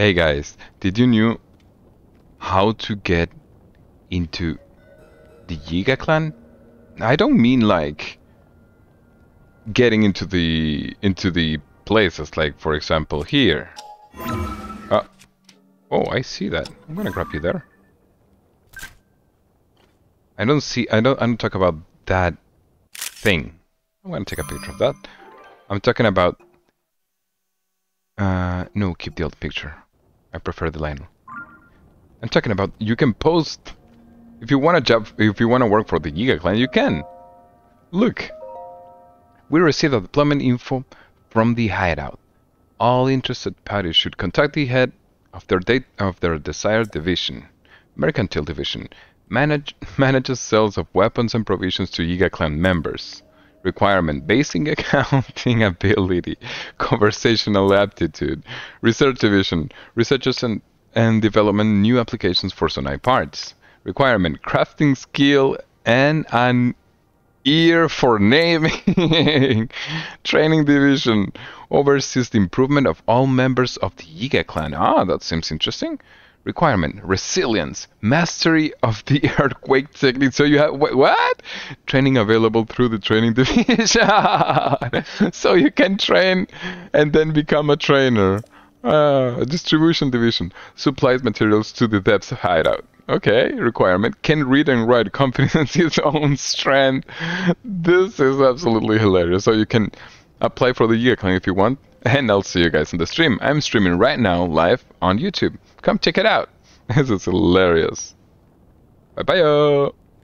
Hey guys, did you know how to get into the Yiga Clan? I don't mean like getting into the places, like for example here. Oh, I see that. I'm gonna grab you there. I don't talk about that thing. I'm gonna take a picture of that. I'm talking about. No, keep the old picture. I prefer the Lionel. I'm talking about you can post if you want a job, if you want to work for the Yiga Clan, you can. Look, we received a deployment info from the hideout. All interested parties should contact the head of their desired division, Mercantile Division. Manages sales of weapons and provisions to Yiga Clan members. Requirement: basic accounting ability, conversational aptitude. Research Division: researchers and development new applications for Zonai parts. Requirement: crafting skill and an ear for naming. Training Division: oversees the improvement of all members of the Yiga Clan. Ah, that seems interesting. Requirement: resilience, mastery of the earthquake technique. So you have what? Training available through the Training Division. So you can train and then become a trainer. Distribution Division: supplies materials to the depths hideout. Okay. Requirement: can read and write. Confidence in his own strength. This is absolutely hilarious. So you can apply for the Yiga Clan if you want. And I'll see you guys in the stream. I'm streaming right now live on YouTube. Come check it out. This is hilarious. Bye-bye.